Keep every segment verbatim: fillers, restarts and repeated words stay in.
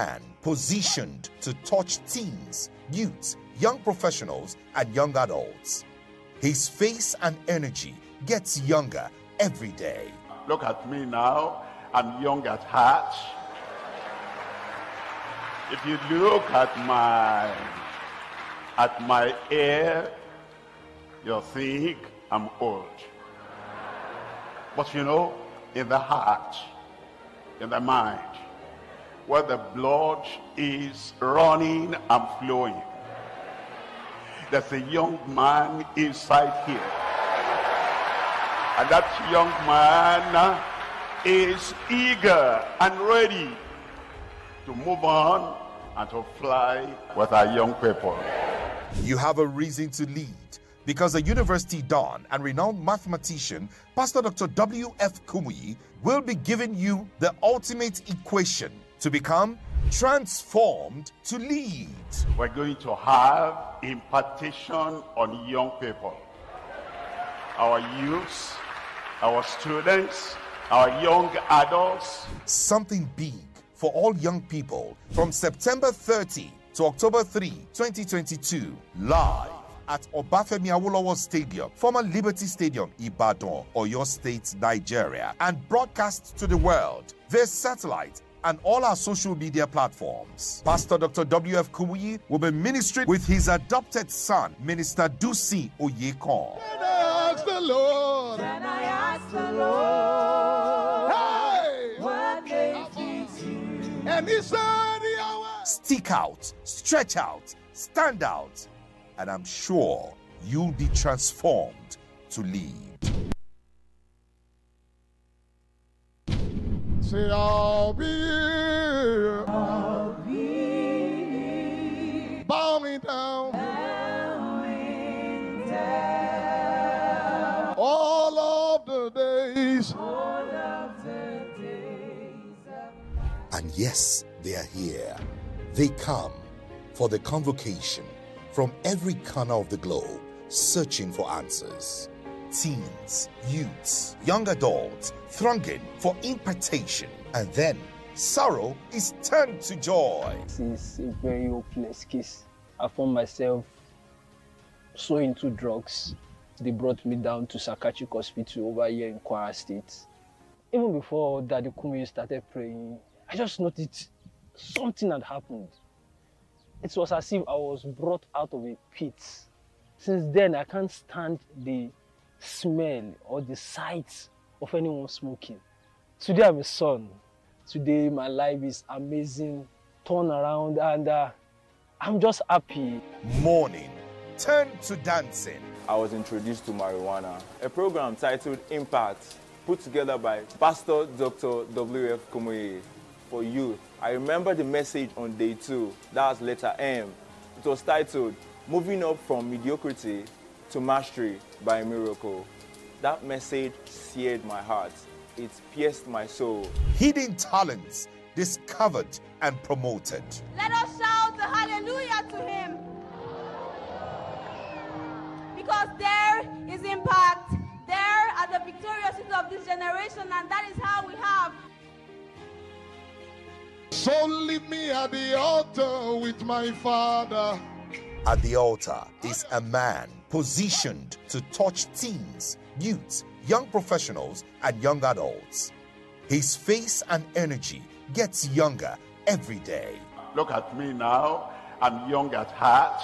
and positioned to touch teens, youths, young professionals, and young adults. His face and energy gets younger every day. Look at me now. I'm young at heart. If you look at my, at my hair, you'll think I'm old. But you know, in the heart, in the mind, where the blood is running and flowing, there's a young man inside here. And that young man is eager and ready to move on and to fly with our young people. You have a reason to lead, because a university don and renowned mathematician, Pastor Doctor W F Kumuyi, will be giving you the ultimate equation to become transformed to lead. We're going to have impartation on young people, our youths, our students, our young adults. Something big for all young people from September thirtieth to October third, twenty twenty-two, live at Obafemi Awolowo Stadium, former Liberty Stadium, Ibadan, Oyo State, Nigeria, and broadcast to the world via satellite and all our social media platforms. Pastor Doctor W F Kumuyi will be ministering with his adopted son, Minister Dusi Oyekan. Can I ask the Lord? Can I ask the Lord? Hey! What makes you? And he said, stick out, stretch out, stand out, and I'm sure you'll be transformed to lead. Say, I'll be here. I'll be here. Bow me down. Bowing down. All of the days. All of the days. And yes, they are here. They come for the convocation from every corner of the globe, searching for answers. Teens, youths, young adults thronging for impartation, and then sorrow is turned to joy. Since a very hopeless case, I found myself so into drugs. They brought me down to psychiatric hospital over here in Kwara State. Even before Daddy Kumuyi started praying, I just noticed something had happened. It was as if I was brought out of a pit. Since then, I can't stand the smell or the sight of anyone smoking. Today I'm a son. Today my life is amazing, turn around, and uh, I'm just happy. Morning turned to dancing. I was introduced to marijuana, a program titled Impact, put together by Pastor Doctor W F Kumuyi for youth. I remember the message on day two, that's letter M. It was titled Moving Up from Mediocrity to Mastery by a Miracle. That message seared my heart. It pierced my soul. Hidden talents discovered and promoted. Let us shout the hallelujah to him, because there is impact. There are the victorious of this generation, and that is how we have. So leave me at the altar with my father. At the altar is a man positioned to touch teens, youths, young professionals, and young adults. His face and energy gets younger every day. Look at me now. I'm young at heart.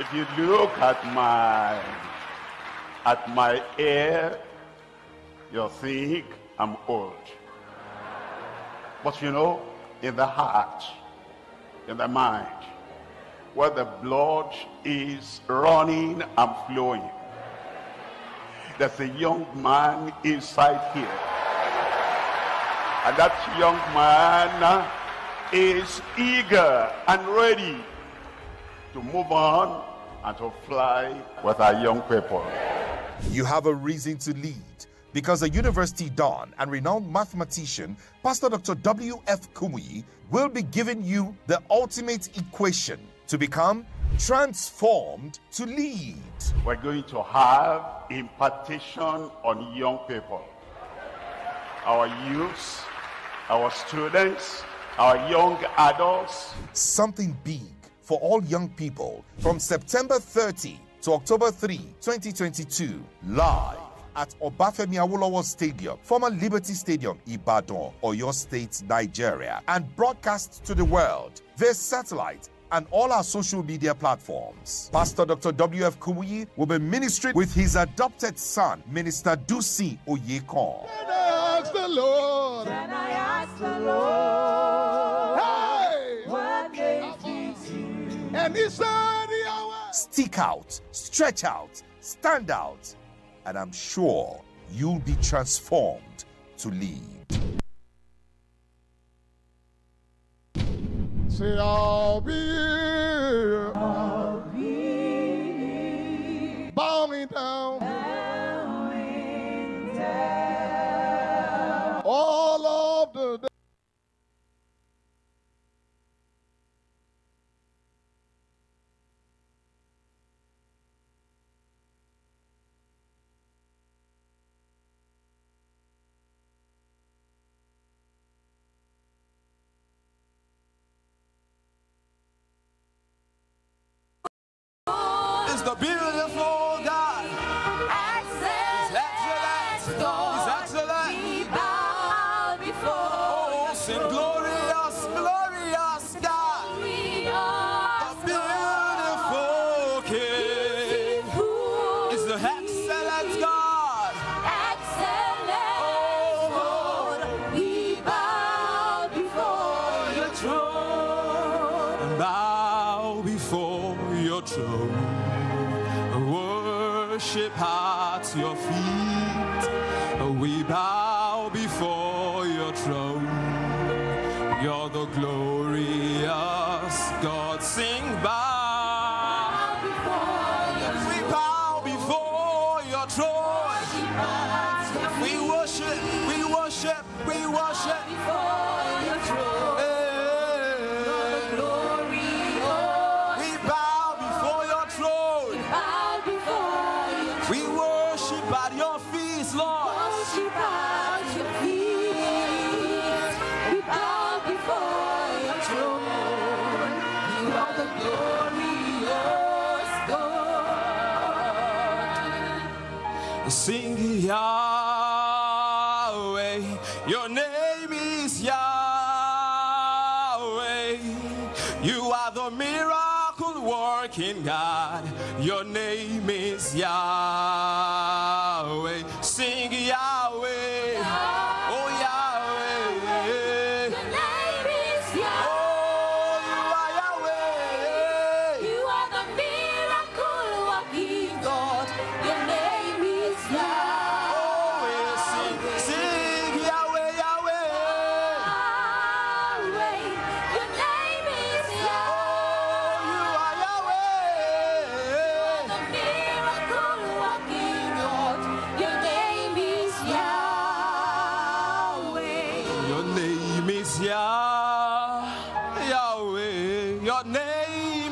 If you look at my, at my hair, you'll think I'm old. But you know, in the heart, in the mind, where the blood is running and flowing, there's a young man inside here. And that young man is eager and ready to move on and to fly with our young people. You have a reason to lead, because a university don and renowned mathematician, Pastor Doctor W F Kumuyi, will be giving you the ultimate equation to become transformed to lead. We're going to have impartation on young people, our youths, our students, our young adults. Something big for all young people from September thirtieth to October third, twenty twenty-two, live at Obafemi Awolowo Stadium, former Liberty Stadium, Ibadan, Oyo State, Nigeria, and broadcast to the world via satellite and all our social media platforms. Pastor Doctor W F Kumuyi will be ministering with his adopted son, Minister Dusi Oyekan. When I ask the Lord, when I ask the Lord, hey! What can he do? And he said, stick out, stretch out, stand out, and I'm sure you'll be transformed to lead. Say, I'll be, I'll be bowing down, bowing down all of the day. The beautiful God, excellent, excellent God, He's excellent. We bow before, oh, the glorious, glorious God, we are the beautiful King. It's the excellent God, excellent, oh Lord, we bow before Your throne, and bow before Your throne. Worship at Your feet, we bow before Your throne. You're the glorious God. Sing, bow before Your throne. We bow before Your throne. We worship, we worship, we worship before Your throne. Sing Yahweh, Your name is Yahweh. You are the miracle working God. Your name is Yahweh. Sing Yahweh, oh Yahweh. Your name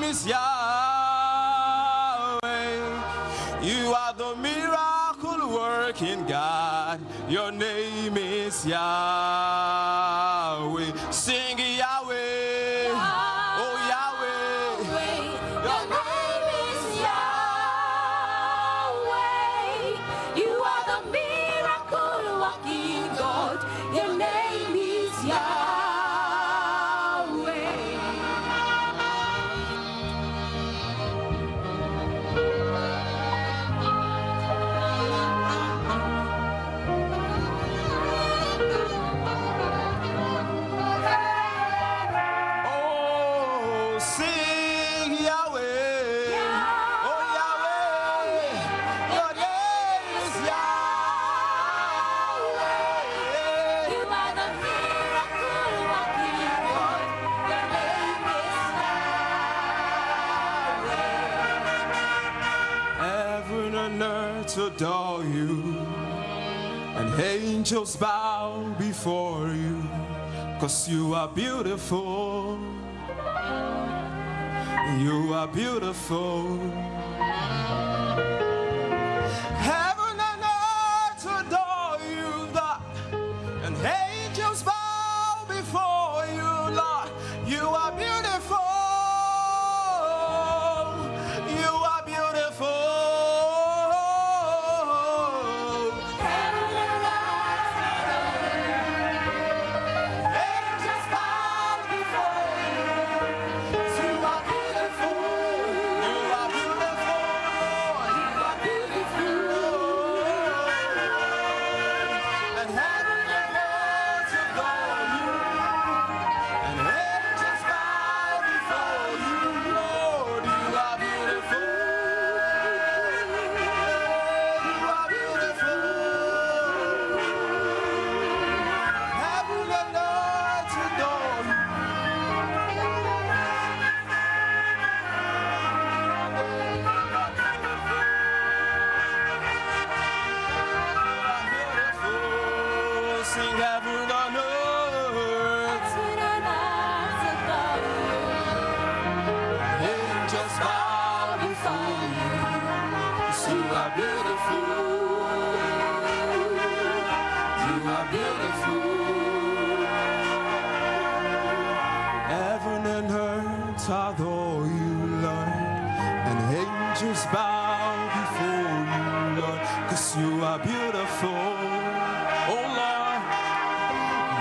is Yahweh. Oh, You are Yahweh. You are the miracle working God. Your name. God, Your name is Yahweh. Sing Yahweh, oh Yahweh. Your name is Yahweh. You are the miracle working God. Your name is Yahweh. To adore You, and angels bow before You, cause You are beautiful, You are beautiful. Heaven and earth adore You, God, and angels bow water, though you, Lord, and angels bow before you, Lord, because you are beautiful, oh Lord,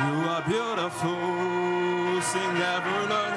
you are beautiful, sing ever, Lord,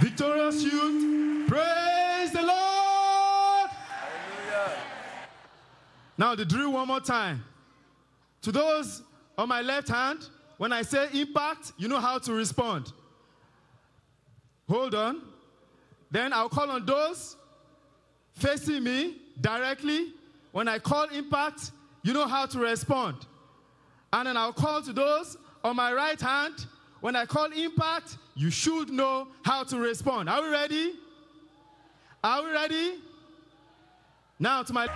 Victorious youth, praise the Lord! Hallelujah. Now the drill one more time. To those on my left hand, when I say impact, you know how to respond. Hold on. Then I'll call on those facing me directly. When I call impact, you know how to respond. And then I'll call to those on my right hand. When I call impact, you should know how to respond. Are we ready? Are we ready? Now to my...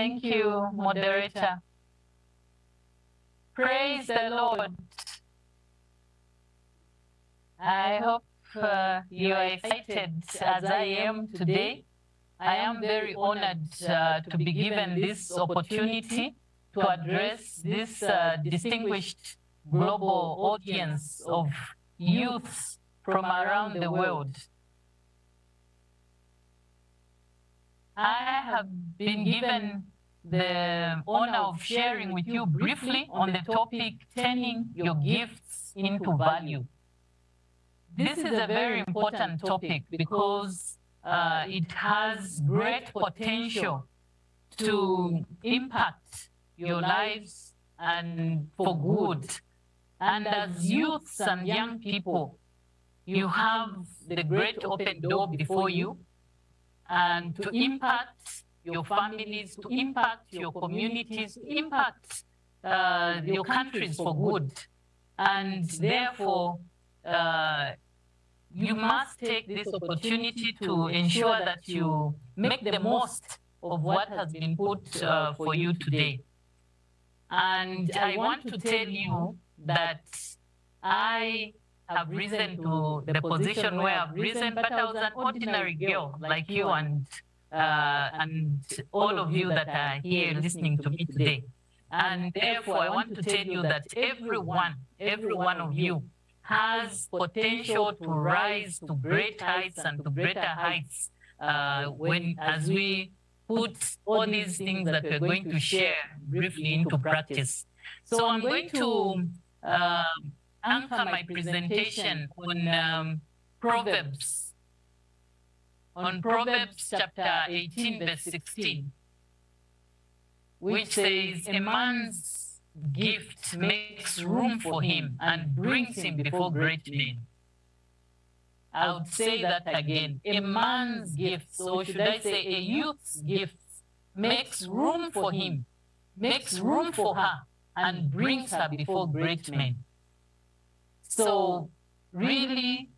Thank you, moderator. Praise the Lord. I hope uh, you are excited as I am today. I am very honored uh, to be given this opportunity to address this uh, distinguished global audience of youths from around the world. I have been given the honor of sharing with you briefly on the topic, turning your gifts into value. This is a very important topic because uh, it has great potential to impact your lives and for good. And as youths and young people, you have the great open door before you, and to impact your families, to impact your communities, to impact uh, your countries for good. And therefore, uh, you must take this opportunity to ensure that you make the most of what has been put uh, for you today. And I want to tell you that I have risen to the position where I've risen, but I was an ordinary girl like you and, uh, and all of you that are here listening to me today. And therefore, I want to tell you that everyone, every one of you has potential to rise to great heights and to greater heights uh, when, as we put all these things that we're going to share briefly into practice. So I'm going to uh, anchor my presentation on um, Proverbs, on Proverbs chapter eighteen, verse sixteen, which says, "A man's gift makes room for him and brings him before great men." I would say that again. A man's gifts, or should I say a youth's gifts, makes room for him, makes room for her, and brings her before great men. So really,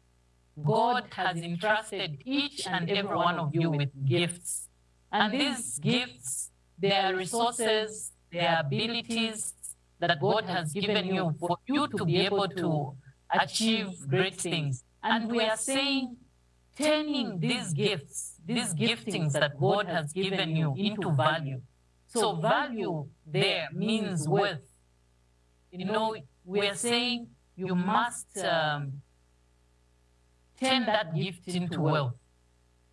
God has entrusted each and every one of you with gifts. And these gifts, they are resources, they are abilities that God has given you for you to be able to achieve great things. And we are saying, turning these gifts, these giftings that God has given you into value. So value there means worth. You know, we are saying you must um, turn that gift into wealth.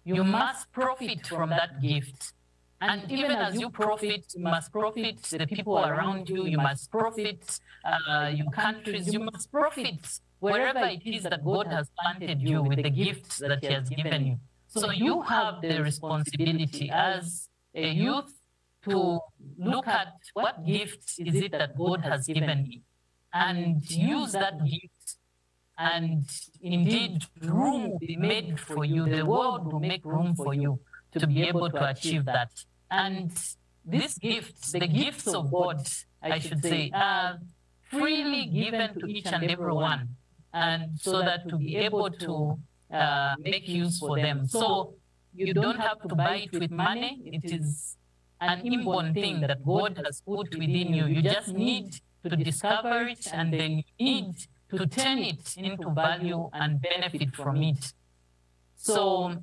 You must profit from that gift. And even as you profit, you must profit the people around you, you must profit uh, your countries, you must profit wherever it is that God has planted you with the gifts that he has given you. So you have the responsibility as a youth to look at what gift is it that God has given me and use that gift, and indeed room will be made for you, the world will make room for you to be able to achieve that. And these gifts, the gifts of God, I should say, are freely given to each and every one, and so that to be able to uh, make use for them. So you don't have to buy it with money. It is an inborn thing that God has put within you. You just need to discover it, and then you need to turn it into value and benefit from it. So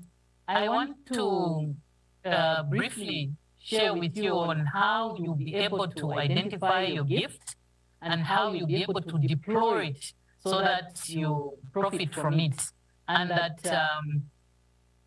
I want to uh, briefly share with you on how you'll be able to identify your gift and how you'll be able to deploy it so that you profit from it. And that um,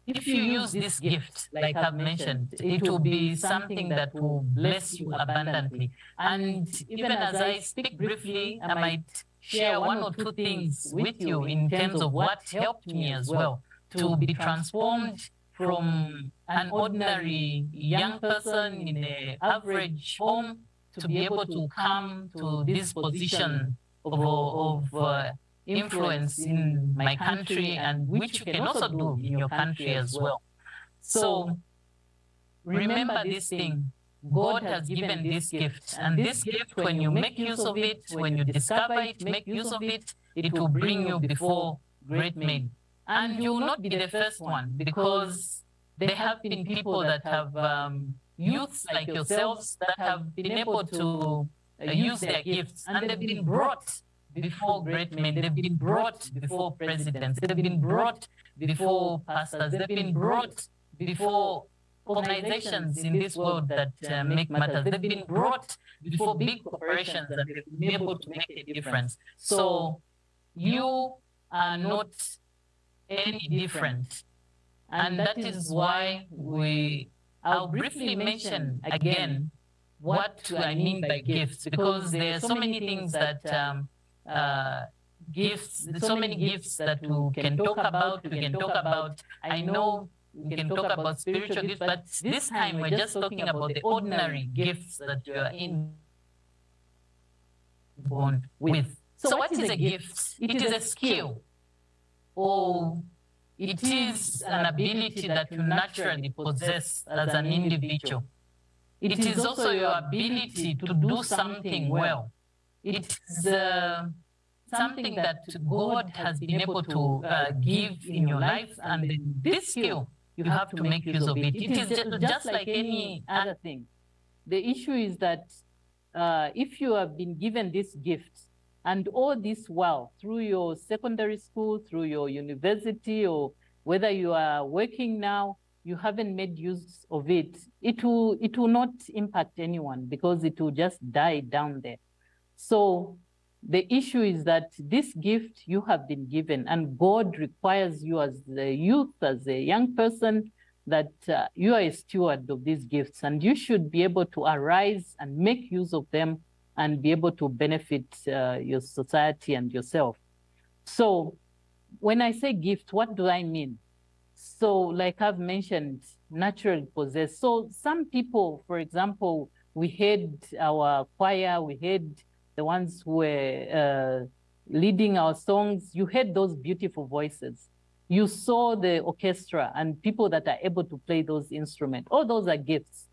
if you use this gift, like I've mentioned, it will be something that will bless you abundantly. And even as I speak briefly, I might share one or two things with you in terms of what helped me as well to be transformed from an ordinary young person in an average home to be able to come to this position of, of uh, influence in my country, and which you can also do in your country as well. So remember this thing. God has given this gift, and this gift, when you make use of it, when you discover it, make use of it, it will bring you before great men. And you will not be the first one, because there have been people that have, um, youths like yourselves, that have been able to uh, use their gifts, and they've been brought before great men, they've been brought before presidents, they've been brought before pastors, they've been brought before organizations in this world that uh, make matters, they've been brought before big corporations that they've been able to make a difference. So you are not any different. And that is why we, I'll briefly mention again what I mean by gifts, because there are so many things that um, uh, gifts, so many gifts that we can talk about. We can talk about, I know we can talk about spiritual gifts, but this time we're just talking about the ordinary gifts that you are inborn with. So what is a gift? It is a skill, or it is an ability that you naturally possess as an individual. It is also your ability to do something well. It is uh, something that God has been able to uh, give in your life, and this skill, you have to make use of it. It is just, just like any other thing. The issue is that uh, if you have been given this gift, and all this while, through your secondary school, through your university, or whether you are working now, you haven't made use of it, it will, it will not impact anyone because it will just die down there. So the issue is that this gift you have been given, and God requires you as a youth, as a young person, that uh, you are a steward of these gifts, and you should be able to arise and make use of them and be able to benefit uh, your society and yourself. So when I say gift, what do I mean? So like I've mentioned, naturally possessed. So some people, for example, we heard our choir, we heard the ones who were uh, leading our songs, you heard those beautiful voices. You saw the orchestra and people that are able to play those instruments. All those are gifts.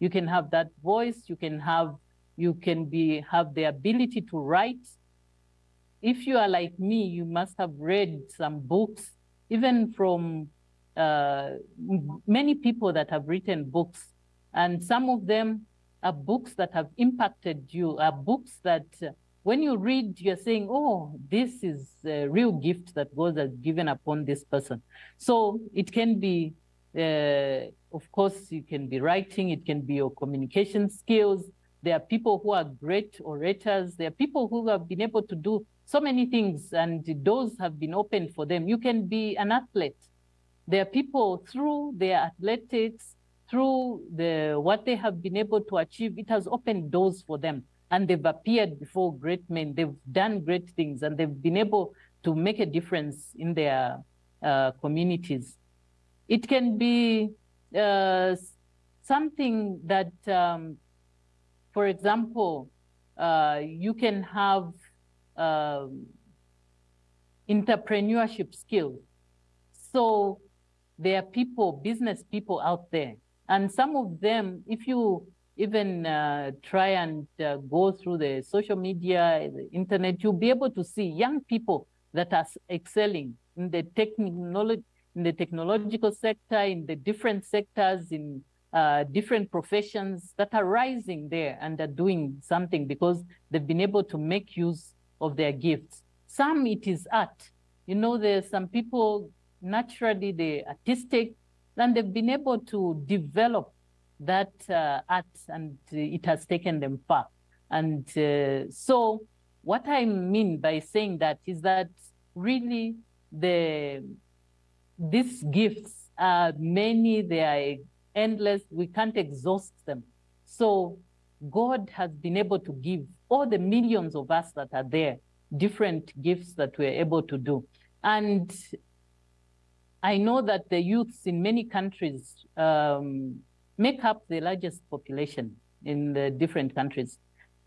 You can have that voice, you can have You can be, have the ability to write. If you are like me, you must have read some books, even from uh, many people that have written books. And some of them are books that have impacted you, are books that uh, when you read, you're saying, oh, this is a real gift that God has given upon this person. So it can be, uh, of course, you can be writing, it can be your communication skills. There are people who are great orators. There are people who have been able to do so many things, and doors have been opened for them. You can be an athlete. There are people through their athletics, through the, what they have been able to achieve, it has opened doors for them. And they've appeared before great men. They've done great things, and they've been able to make a difference in their uh, communities. It can be uh, something that... Um, For example, uh, you can have uh, entrepreneurship skills. So there are people, business people out there. And some of them, if you even uh, try and uh, go through the social media, the internet, you'll be able to see young people that are excelling in the, technolo- in the technological sector, in the different sectors, in Uh, different professions that are rising there and are doing something because they've been able to make use of their gifts. Some it is art. You know, there's some people naturally they're artistic, and they've been able to develop that uh, art, and it has taken them far. And uh, so what I mean by saying that is that really the these gifts are many, they are endless, we can't exhaust them. So God has been able to give all the millions of us that are there, different gifts that we're able to do. And I know that the youths in many countries um, make up the largest population in the different countries,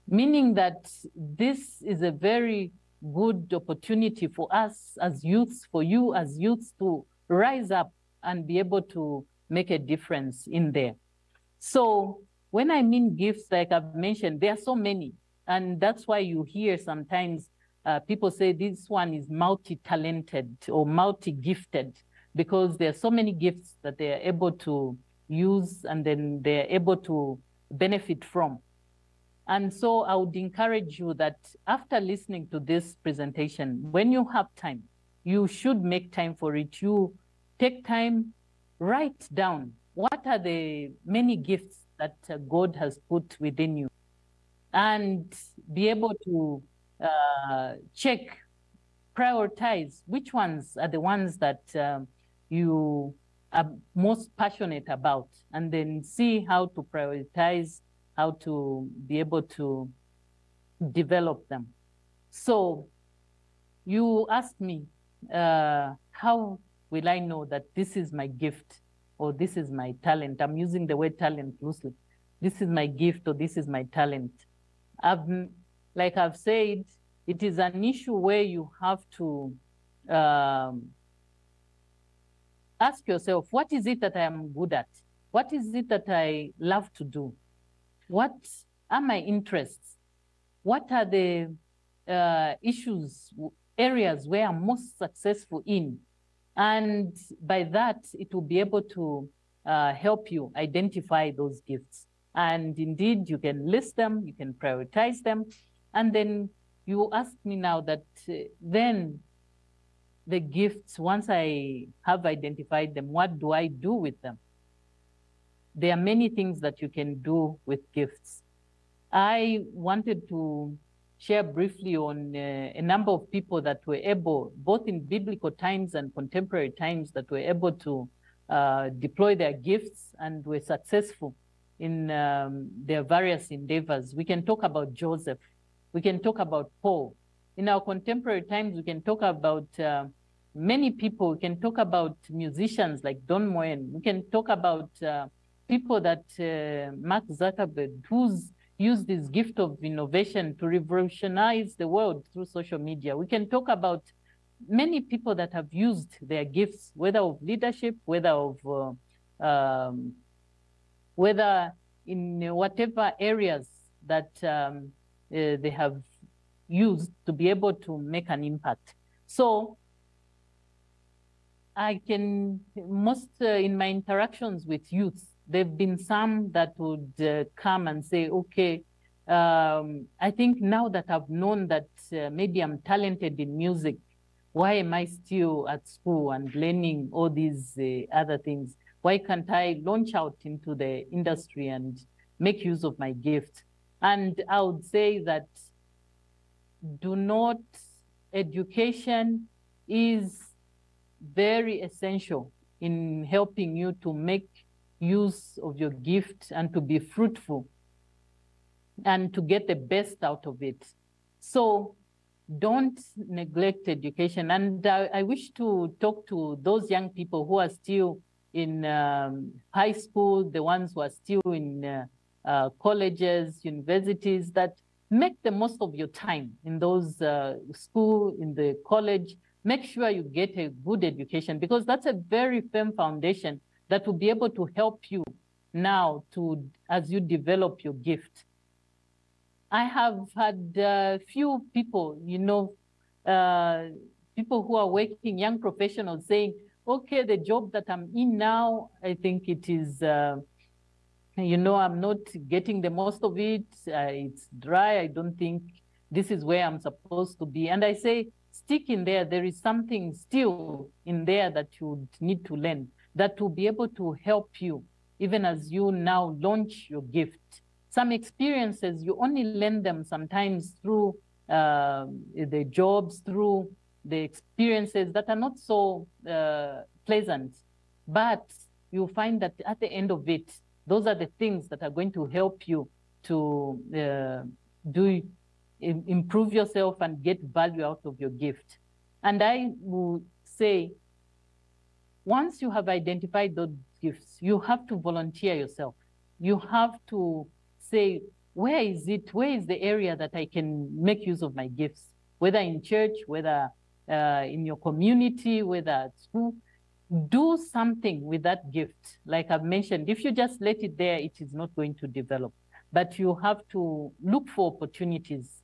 meaning that this is a very good opportunity for us as youths, for you as youths to rise up and be able to make a difference in there. So when I mean gifts, like I've mentioned, there are so many. And that's why you hear sometimes uh, people say this one is multi-talented or multi-gifted, because there are so many gifts that they are able to use and then they're able to benefit from. And so I would encourage you that after listening to this presentation, when you have time, you should make time for it. You take time, write down what are the many gifts that uh, God has put within you, and be able to uh, check, prioritize which ones are the ones that um, you are most passionate about, and then see how to prioritize, how to be able to develop them. So You asked me, uh, how will I know that this is my gift or this is my talent? I'm using the word talent loosely. This is my gift or this is my talent. I've, like I've said, it is an issue where you have to um, ask yourself, what is it that I am good at? What is it that I love to do? What are my interests? What are the uh, issues, areas where I'm most successful in? And by that, it will be able to uh, help you identify those gifts. And indeed, you can list them, you can prioritize them. And then you ask me now that uh, then the gifts, once I have identified them, what do I do with them? There are many things that you can do with gifts. I wanted to share briefly on uh, a number of people that were able, both in biblical times and contemporary times, that were able to uh, deploy their gifts and were successful in um, their various endeavors. We can talk about Joseph. We can talk about Paul. In our contemporary times, we can talk about uh, many people. We can talk about musicians like Don Moen. We can talk about uh, people that uh, Mark Zuckerberg, who's used this gift of innovation to revolutionize the world through social media. We can talk about many people that have used their gifts, whether of leadership, whether of uh, um, whether in whatever areas that um, uh, they have used to be able to make an impact. So I can, most uh, in my interactions with youth, there've been some that would uh, come and say, okay, um, I think now that I've known that uh, maybe I'm talented in music, why am I still at school and learning all these uh, other things? Why can't I launch out into the industry and make use of my gift? And I would say that do not, education is very essential in helping you to make use of your gift and to be fruitful and to get the best out of it. So don't neglect education. And I, I wish to talk to those young people who are still in um, high school, the ones who are still in uh, uh, colleges, universities, that make the most of your time in those uh, school, in the college. Make sure you get a good education, because that's a very firm foundation that will be able to help you now to, as you develop your gift. I have had a uh, few people, you know, uh, people who are working, young professionals saying, okay, the job that I'm in now, I think it is, uh, you know, I'm not getting the most of it. Uh, it's dry. I don't think this is where I'm supposed to be. And I say, stick in there. There is something still in there that you need to learn that will be able to help you, even as you now launch your gift. Some experiences, you only learn them sometimes through uh, the jobs, through the experiences that are not so uh, pleasant, but you find that at the end of it, those are the things that are going to help you to uh, do improve yourself and get value out of your gift. And I will say, once you have identified those gifts, you have to volunteer yourself. You have to say, where is it? Where is the area that I can make use of my gifts? Whether in church, whether uh, in your community, whether at school, do something with that gift. Like I've mentioned, if you just let it there, it is not going to develop. But you have to look for opportunities.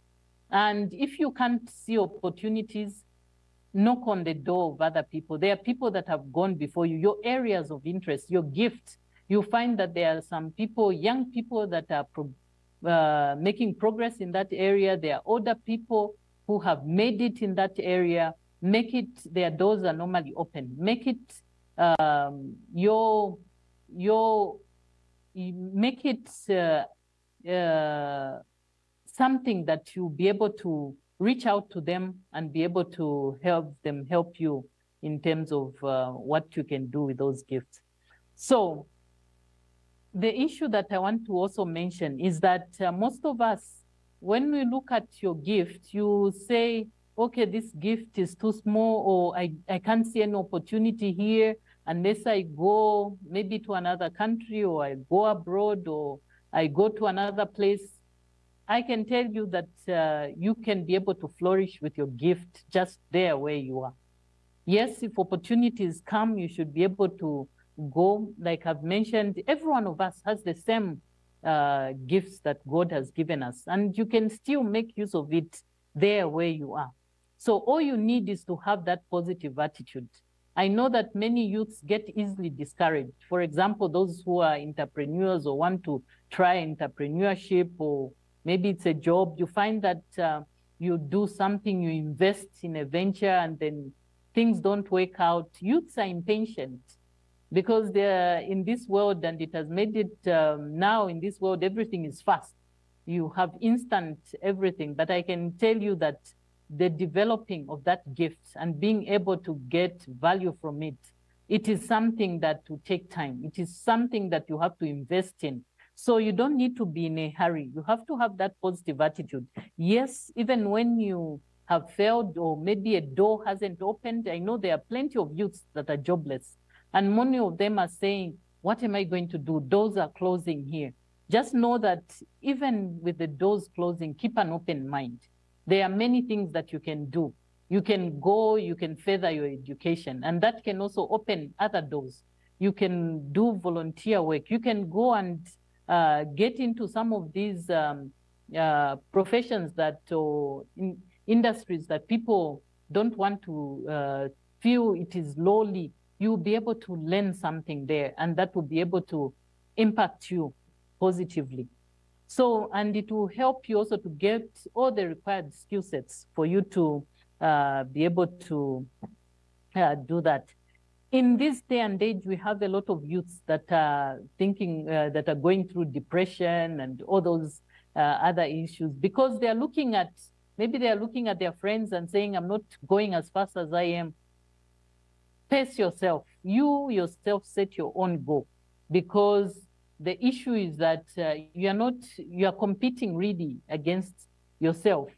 And if you can't see opportunities, knock on the door of other people. There are people that have gone before you, your areas of interest, your gift. You find that there are some people, young people that are pro uh, making progress in that area. There are older people who have made it in that area. Make it, their doors are normally open. Make it um, your, your, make it uh, uh, something that you'll be able to reach out to them and be able to help them help you in terms of uh, what you can do with those gifts. So the issue that I want to also mention is that uh, most of us, when we look at your gift, you say, okay, this gift is too small, or I, I can't see an opportunity here unless I go maybe to another country, or I go abroad, or I go to another place. I can tell you that uh, you can be able to flourish with your gift just there where you are. Yes, if opportunities come, you should be able to go. Like I've mentioned, every one of us has the same uh, gifts that God has given us, and you can still make use of it there where you are. So all you need is to have that positive attitude. I know that many youths get easily discouraged. For example, those who are entrepreneurs or want to try entrepreneurship, or maybe it's a job. You find that uh, you do something, you invest in a venture, and then things don't work out. Youths are impatient because they're in this world, and it has made it um, now in this world, everything is fast. You have instant everything. But I can tell you that the developing of that gift and being able to get value from it, it is something that will take time. It is something that you have to invest in. So you don't need to be in a hurry. You have to have that positive attitude. Yes, even when you have failed, or maybe a door hasn't opened, I know there are plenty of youths that are jobless, and many of them are saying, what am I going to do? Doors are closing here. Just know that even with the doors closing, keep an open mind. There are many things that you can do. You can go, you can further your education, and that can also open other doors. You can do volunteer work. You can go and uh, get into some of these um, uh, professions that, or in industries that people don't want to uh, feel it is lowly. You'll be able to learn something there, and that will be able to impact you positively. So, and it will help you also to get all the required skill sets for you to uh, be able to uh, do that. In this day and age, we have a lot of youths that are thinking, uh, that are going through depression and all those uh, other issues, because they are looking at, maybe they are looking at their friends and saying, I'm not going as fast as I am. Pace yourself. You yourself set your own goal, because the issue is that uh, you are not, you are competing really against yourself.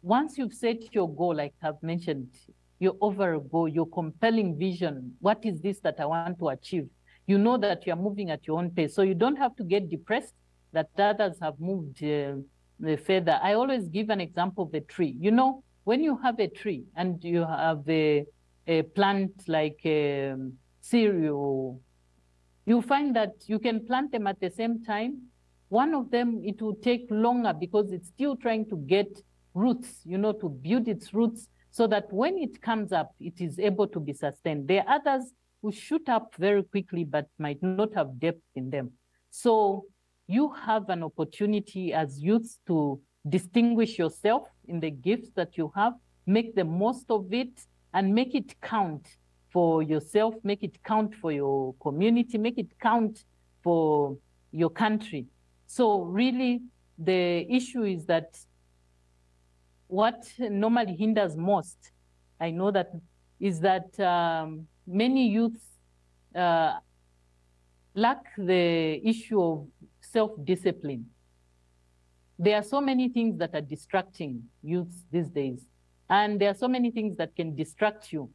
Once you've set your goal, like I've mentioned, your overall goal, your compelling vision, what is this that I want to achieve? You know that you are moving at your own pace, so you don't have to get depressed that others have moved uh, further. I always give an example of a tree. You know, when you have a tree and you have a, a plant like um, cereal, you find that you can plant them at the same time. One of them, it will take longer because it's still trying to get roots, you know, to build its roots so that when it comes up, it is able to be sustained. There are others who shoot up very quickly but might not have depth in them. So you have an opportunity as youths to distinguish yourself in the gifts that you have, make the most of it, and make it count for yourself, make it count for your community, make it count for your country. So really, the issue is that what normally hinders most, I know that, is that um, many youths uh, lack the issue of self-discipline. There are so many things that are distracting youths these days, and there are so many things that can distract you.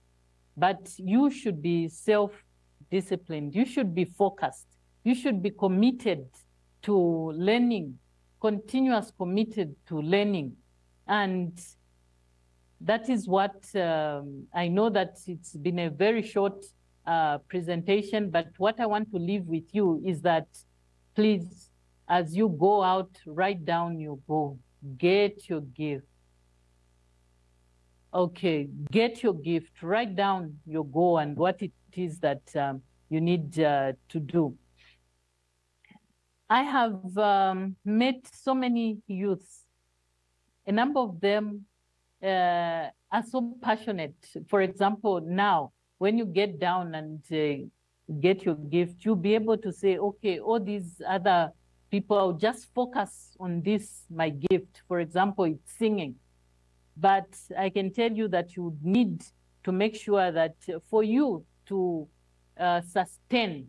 But you should be self-disciplined. You should be focused. You should be committed to learning, continuous committed to learning. And that is what um, I know that it's been a very short uh, presentation, but what I want to leave with you is that please, as you go out, write down your goal. Get your gift. Okay, get your gift, write down your goal and what it is that um, you need uh, to do. I have um, met so many youths. A number of them uh, are so passionate. For example, now, when you get down and uh, get your gift, you'll be able to say, okay, all these other people, I'll just focus on this, my gift. For example, it's singing. But I can tell you that you need to make sure that for you to uh, sustain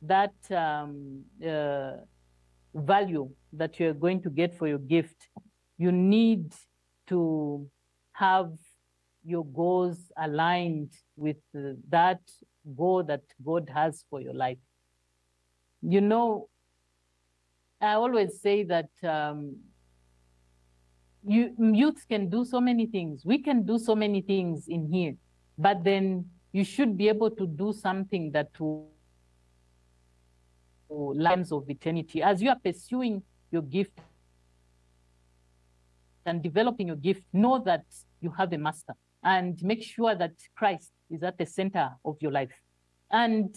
that um, uh, value that you're going to get for your gift, you need to have your goals aligned with that goal that God has for your life. You know, I always say that um, you, youth can do so many things. We can do so many things in here, but then you should be able to do something that will lives of eternity. As you are pursuing your gift and developing your gift, know that you have a master, and make sure that Christ is at the center of your life. And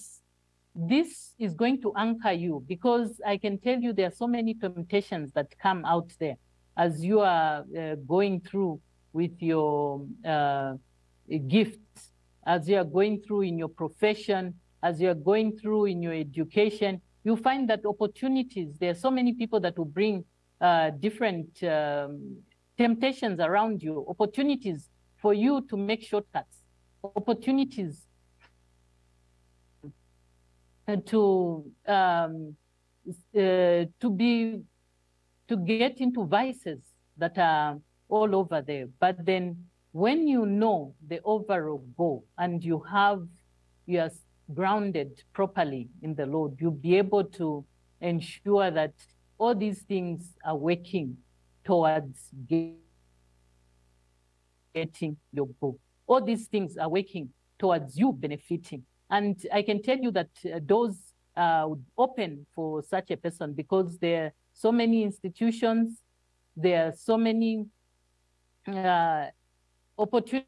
this is going to anchor you, because I can tell you there are so many temptations that come out there as you are uh, going through with your uh, gifts, as you are going through in your profession, as you are going through in your education. You find that opportunities, there are so many people that will bring uh, different um, temptations around you, opportunities for you to make shortcuts, opportunities to um, uh, to be to get into vices that are all over there. But then, when you know the overall goal and you have you are grounded properly in the Lord, you'll be able to ensure that all these things are working towards getting your goal. All these things are working towards you benefiting. And I can tell you that doors uh, would open for such a person, because there are so many institutions, there are so many uh, opportunities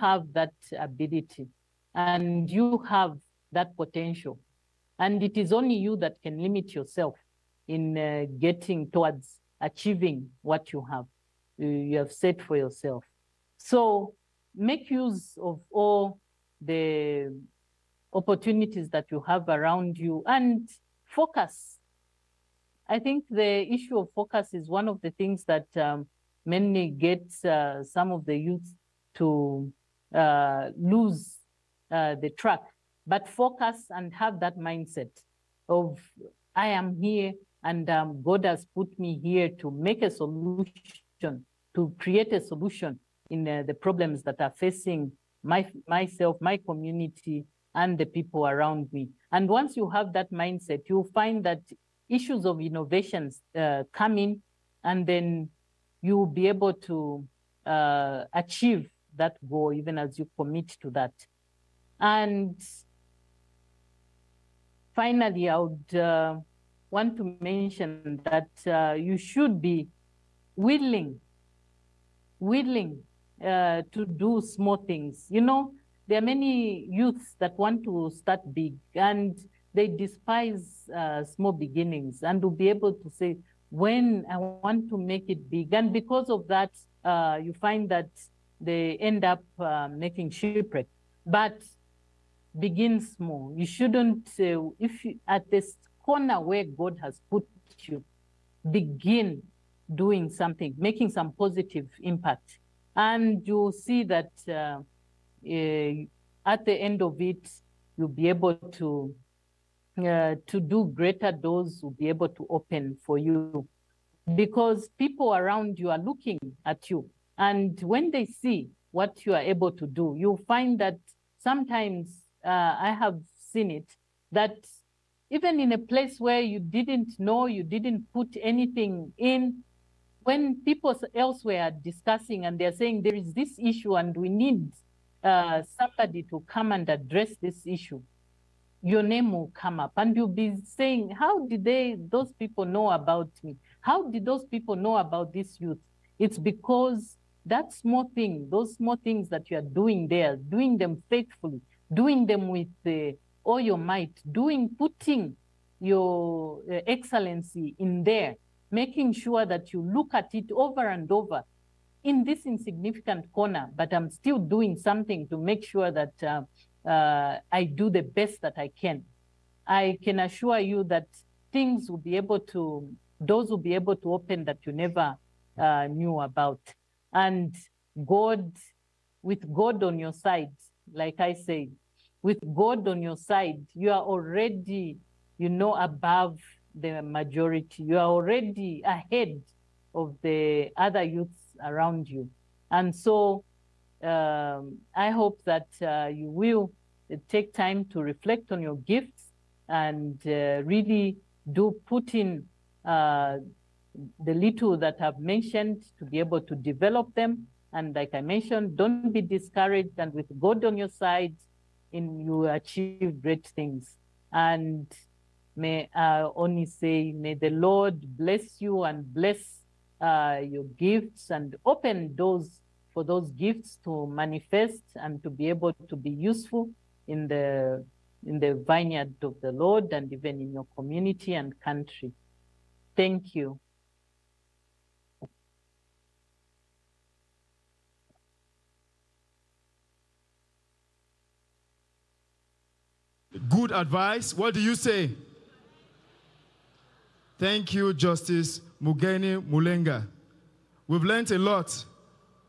have that ability, and you have that potential, and it is only you that can limit yourself in uh, getting towards achieving what you have you have set for yourself. So make use of all the opportunities that you have around you, and focus. I think the issue of focus is one of the things that um, mainly gets uh, some of the youth to uh, lose uh, the track. But focus and have that mindset of, I am here, and um, God has put me here to make a solution, to create a solution in uh, the problems that are facing my, myself, my community, and the people around me. And once you have that mindset, you'll find that issues of innovations uh, come in, and then you'll be able to uh, achieve that goal, even as you commit to that. And finally, I would uh, want to mention that uh, you should be willing, willing uh, to do small things. You know, there are many youths that want to start big, and they despise uh, small beginnings, and will be able to say, when I want to make it big. And because of that, uh, you find that they end up uh, making shipwreck. But begin small. You shouldn't, uh, if you, at this corner where God has put you, begin doing something, making some positive impact. And you'll see that uh, uh, at the end of it, you'll be able to, uh, to do greater doors, will be able to open for you, because people around you are looking at you. And when they see what you are able to do, you'll find that sometimes, uh, I have seen it, that even in a place where you didn't know, you didn't put anything in, when people elsewhere are discussing and they're saying there is this issue and we need uh, somebody to come and address this issue, your name will come up and you'll be saying, how did they, those people know about me? How did those people know about this youth? It's because that small thing, those small things that you are doing there, doing them faithfully, doing them with uh, all your might, doing, putting your uh, excellency in there, making sure that you look at it over and over in this insignificant corner, but I'm still doing something to make sure that uh, uh, I do the best that I can. I can assure you that things will be able to, doors will be able to open that you never uh, knew about. And God, with God on your side, like I said, with God on your side, you are already, you know, above the majority. You are already ahead of the other youths around you. And so um, I hope that uh, you will take time to reflect on your gifts and uh, really do put in uh, the little that I've mentioned to be able to develop them. And like I mentioned, don't be discouraged, and with God on your side, in you achieve great things. And may I only say, may the Lord bless you and bless uh, your gifts and open doors for those gifts to manifest and to be able to be useful in the, in the vineyard of the Lord and even in your community and country. Thank you. Good advice. What do you say? Thank you, Justice Mugeni Mulenga. We've learned a lot.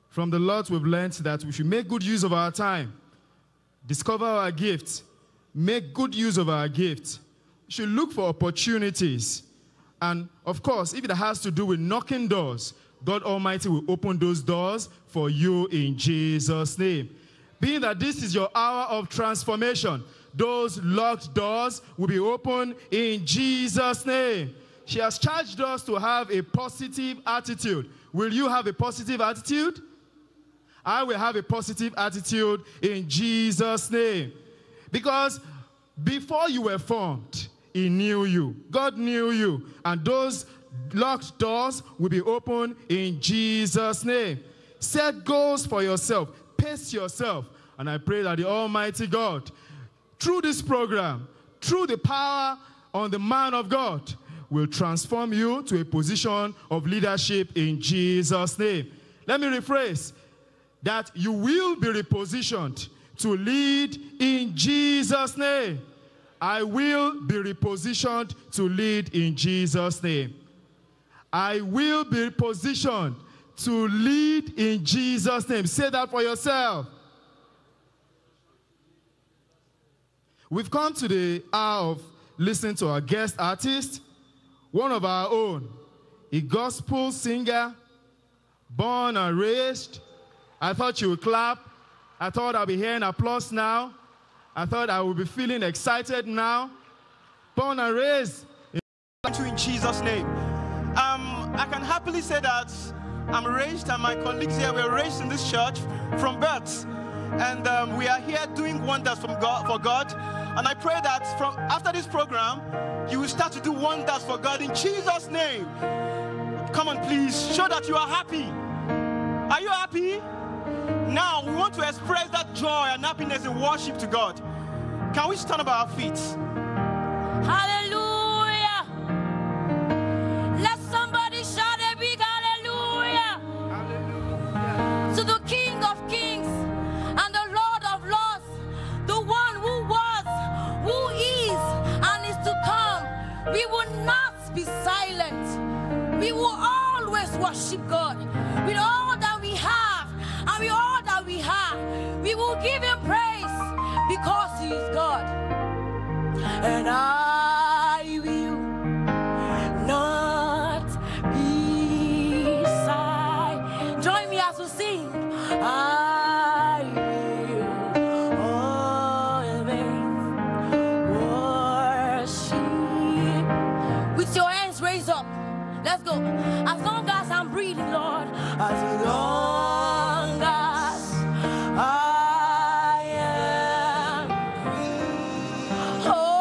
From the lot, we've learned that we should make good use of our time, discover our gifts, make good use of our gifts. We should look for opportunities. And, of course, if it has to do with knocking doors, God Almighty will open those doors for you in Jesus' name. Being that this is your hour of transformation, those locked doors will be open in Jesus' name. She has charged us to have a positive attitude. Will you have a positive attitude? I will have a positive attitude in Jesus' name. Because before you were formed, He knew you. God knew you. And those locked doors will be open in Jesus' name. Set goals for yourself. Pace yourself. And I pray that the Almighty God, through this program, through the power on the man of God, will transform you to a position of leadership in Jesus' name. Let me rephrase that: you will be repositioned to lead in Jesus' name. I will be repositioned to lead in Jesus' name. I will be positioned to lead in Jesus' name. Say that for yourself. We've come to the hour of listening to our guest artist, one of our own, a gospel singer, born and raised. I thought you would clap. I thought I'd be hearing applause now. I thought I would be feeling excited now. Born and raised. In Jesus' name. Um, I can happily say that I'm raised, and my colleagues here were raised in this church from birth. And um, we are here doing wonders from God, for God. And I pray that from after this program, you will start to do wonders for God in Jesus' name. Come on, please, show that you are happy. Are you happy? Now, we want to express that joy and happiness in worship to God. Can we stand on our feet? Hallelujah. Let somebody shout a big hallelujah. Hallelujah. To the King of Kings. We will not be silent. We will always worship God with all that we have, and with all that we have, we will give Him praise, because He is God. And I will not be silent. Join me as we sing. I Let's go. As long as I'm breathing, Lord. As long as I am. Oh.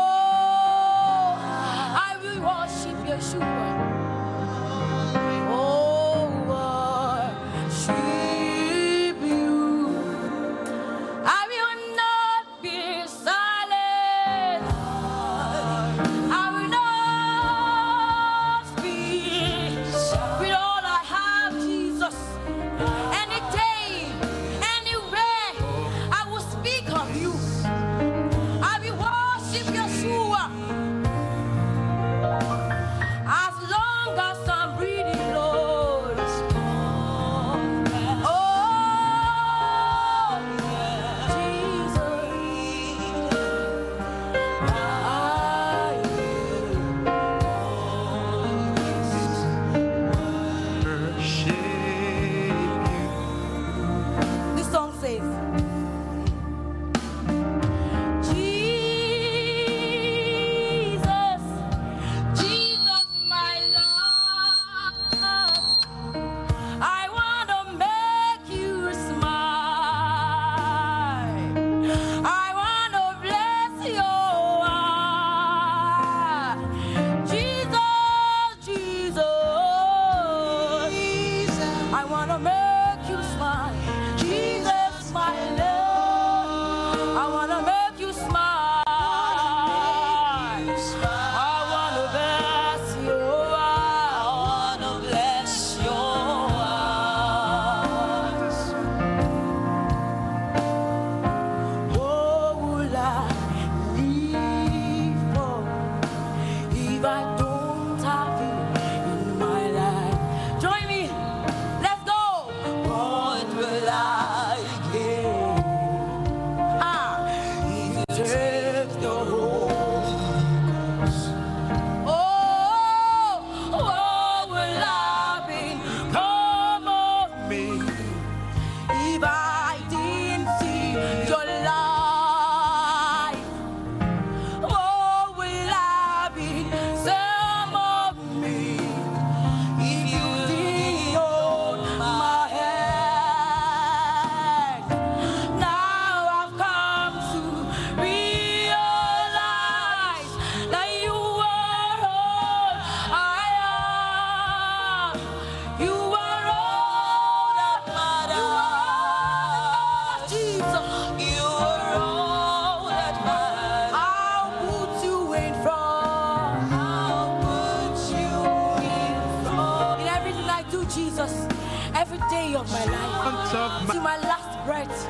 day of my life, till my last breath,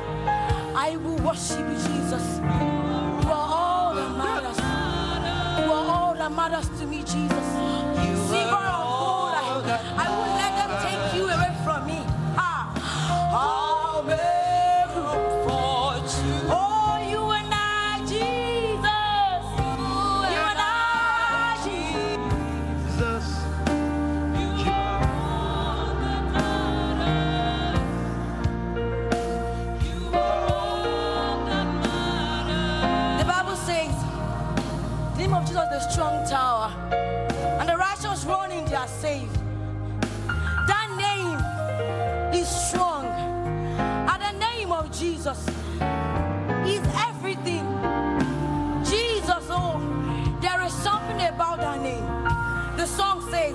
I will worship you, Jesus. You are all that matters. You are all that matters to me, Jesus. Silver or gold, I, I will let them take you away from me. Ah, amen. Strong tower, and the righteous run in, they are saved. That name is strong, and the name of Jesus is everything. Jesus, oh, there is something about that name. The song says,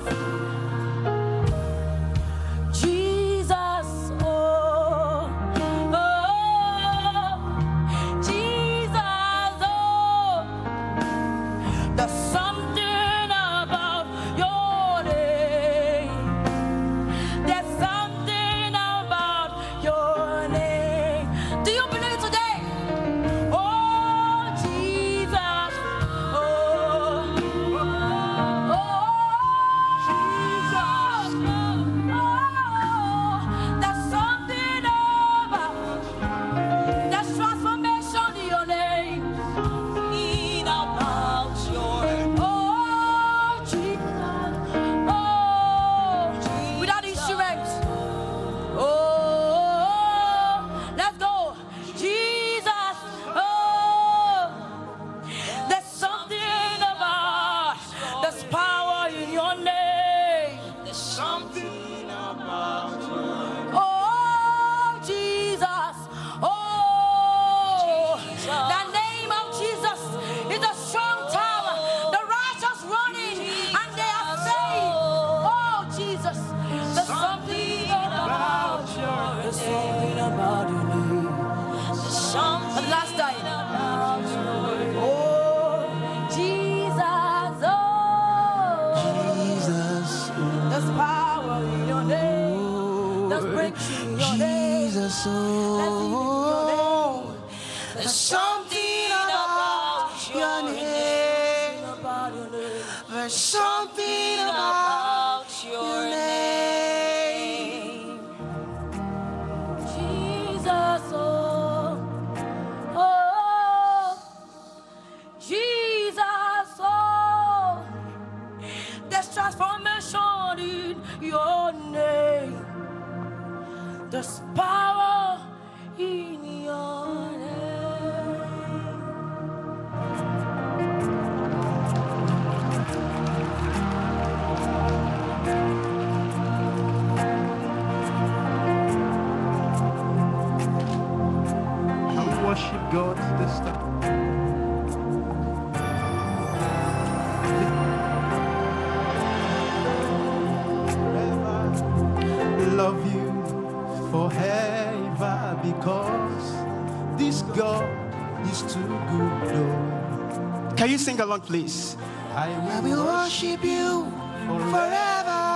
Jesus, oh, oh, Jesus, oh, the Please. I will, I will worship, worship you forever. forever.